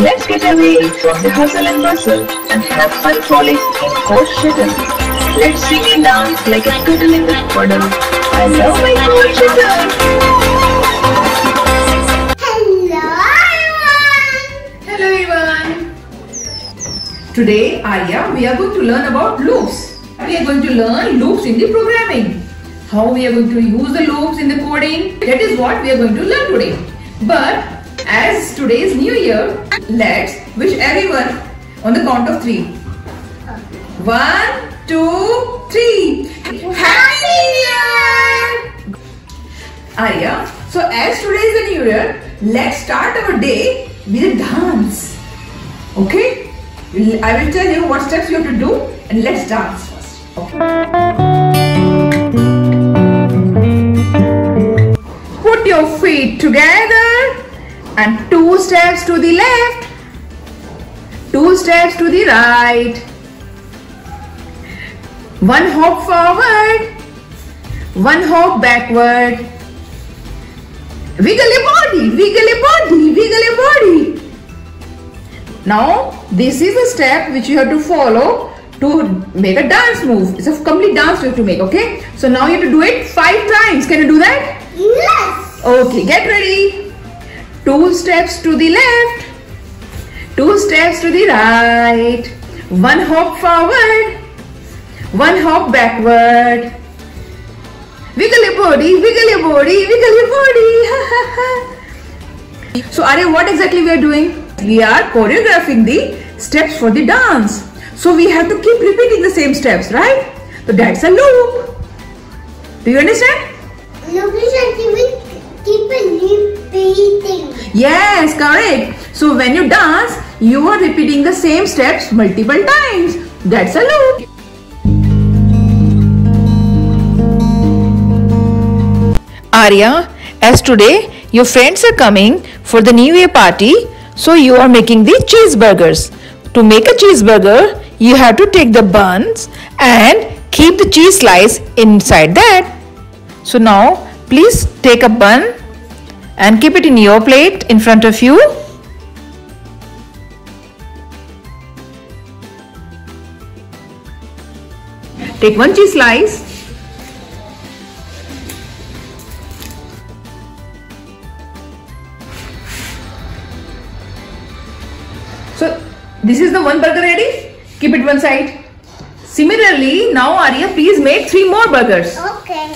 Let's get away from the hustle and bustle and have fun falling in court shuttle. Let's sing and dance like a turtle in the puddle. I love my court shuttle. Hello everyone. Today, Arya, we are going to learn about loops. We are going to learn loops in the programming. How we are going to use the loops in the coding. That is what we are going to learn today. But as today is New Year, let's wish everyone on the count of 3. 1, 2, 3. Happy New Year! Arya, so as today is the New Year, let's start our day with a dance. Okay? I will tell you what steps you have to do and let's dance first. Okay. Put your feet together and 2 steps to the left, 2 steps to the right, 1 hop forward, 1 hop backward. Wiggle your body, wiggle your body, wiggle your body. Now, this is a step which you have to follow to make a dance move. It's a complete dance you have to make, okay? So now you have to do it 5 times. Can you do that? Yes! Okay, get ready. 2 steps to the left. 2 steps to the right. 1 hop forward. 1 hop backward. Wiggle your body, wiggle your body, wiggle your body. So Arya, what exactly we are doing? We are choreographing the steps for the dance. So we have to keep repeating the same steps, right? So that's a loop. Do you understand? Loop is keep repeating. Yes, correct. So when you dance, you are repeating the same steps multiple times. That's a loop. Arya, as today your friends are coming for the New Year party. So you are making the cheeseburgers. To make a cheeseburger, you have to take the buns and keep the cheese slice inside that. So now, please take a bun and keep it in your plate in front of you. Take 1 cheese slice. So this is the one burger ready. Keep it one side. Similarly, now Arya, please make 3 more burgers. Okay.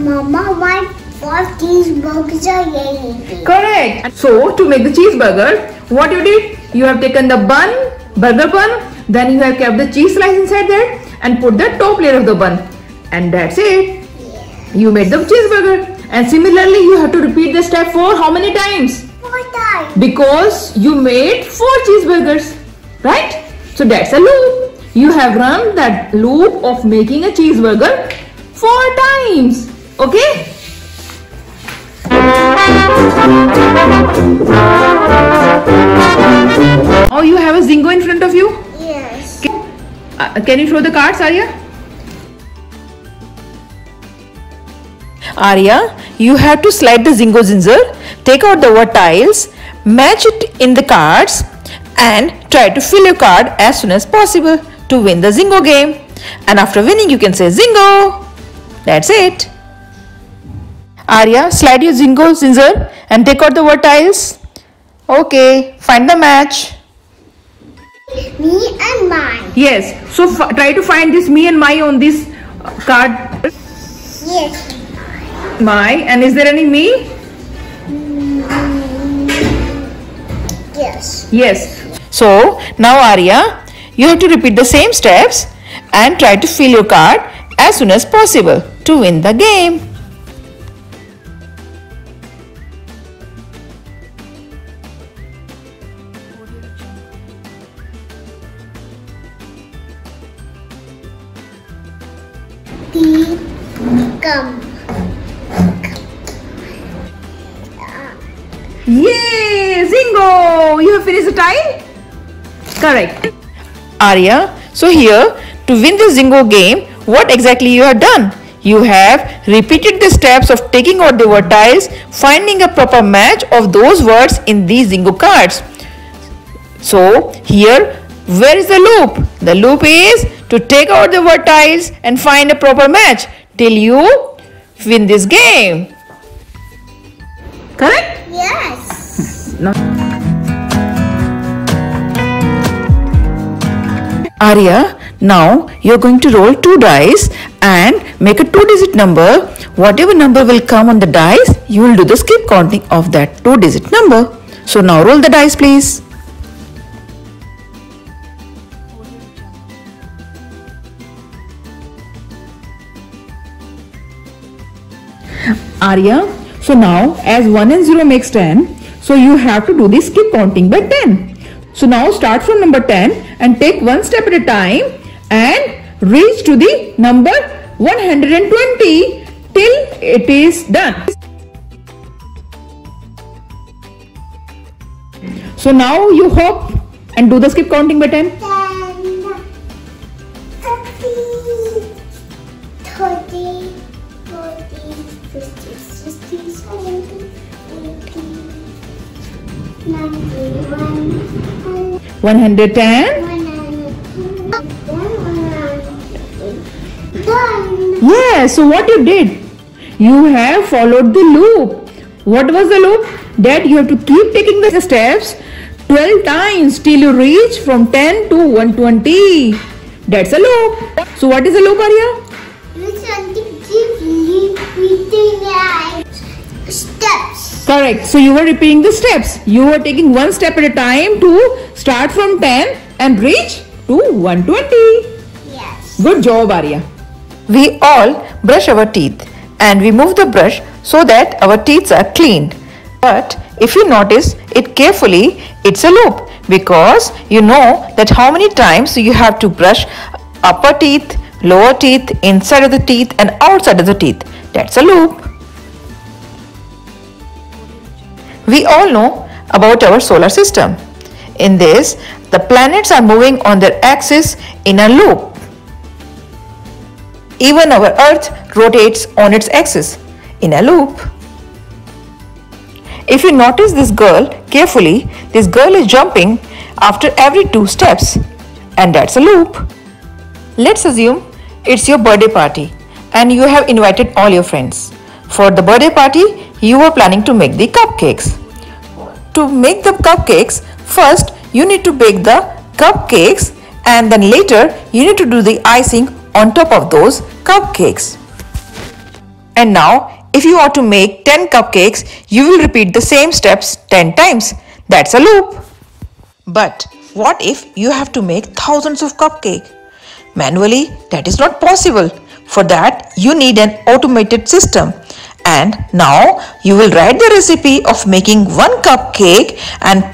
Mama, why 4 cheeseburgers are ready? Correct. So to make the cheeseburger, what you did? You have taken the bun, burger bun, then you have kept the cheese slice inside there and put the top layer of the bun. And that's it. Yeah. You made the cheeseburger. And similarly, you have to repeat the step for how many times? 4 times. Because you made 4 cheeseburgers. Right? So that's a loop. You have run that loop of making a cheeseburger 4 times. Okay? Oh, you have a Zingo in front of you? Yes. Can you throw the cards, Arya? Arya, you have to slide the Zingo zinzer, take out the word tiles, match it in the cards and try to fill your card as soon as possible to win the Zingo game. And after winning, you can say Zingo. That's it. Arya, slide your Zingo scissor and take out the word tiles. Okay, find the match. Me and mine. Yes, so try to find this me and my on this card. Yes. My, and is there any me? Yes. Yes. So now Arya, you have to repeat the same steps and try to fill your card as soon as possible to win the game. कम। ये Zingo, you have finished the time? Correct. Arya, so here to win the Zingo game, what exactly you have done? You have repeated the steps of taking out the word tiles, finding a proper match of those words in these Zingo cards. So here, where is the loop? The loop is to take out the word tiles and find a proper match till you win this game. Correct? Yes. No. Arya, now you are going to roll 2 dice and make a 2-digit number. Whatever number will come on the dice, you will do the skip counting of that 2-digit number. So now roll the dice, please. Arya, so now as 1 and 0 makes 10, so you have to do the skip counting by 10. So now start from number 10 and take one step at a time and reach to the number 120 till it is done. So now you hop and do the skip counting by 10. 10, 30, 30. 110. Yeah, so what you did? You have followed the loop. What was the loop? That you have to keep taking the steps 12 times till you reach from 10 to 120. That's a loop. So what is a loop, Arya? Steps. Correct. So you were repeating the steps. You were taking one step at a time to start from 10 and reach to 120. Yes. Good job, Arya. We all brush our teeth and we move the brush so that our teeth are cleaned. But if you notice it carefully, it's a loop because you know that how many times you have to brush upper teeth, lower teeth, inside of the teeth and outside of the teeth. That's a loop. We all know about our solar system. In this, the planets are moving on their axis in a loop. Even our Earth rotates on its axis in a loop. If you notice this girl carefully, this girl is jumping after every 2 steps, and that's a loop. Let's assume it's your birthday party and you have invited all your friends. For the birthday party, you were planning to make the cupcakes. To make the cupcakes, first you need to bake the cupcakes and then later you need to do the icing on top of those cupcakes. And now, if you are to make 10 cupcakes, you will repeat the same steps 10 times. That's a loop. But what if you have to make thousands of cupcakes? Manually, that is not possible. For that, you need an automated system. And now you will write the recipe of making 1 cupcake and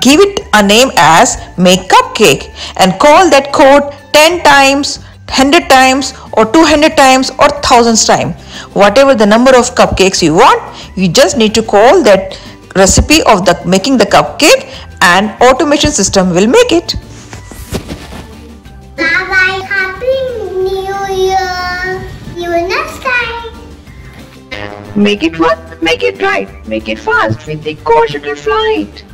give it a name as make cupcake and call that code 10 times, 100 times or 200 times or 1000 times. Whatever the number of cupcakes you want, you just need to call that recipe of the making the cupcake and automation system will make it. Bye-bye. Happy New Year. See you next time. Make it fun, make it right, make it fast with the caution flight.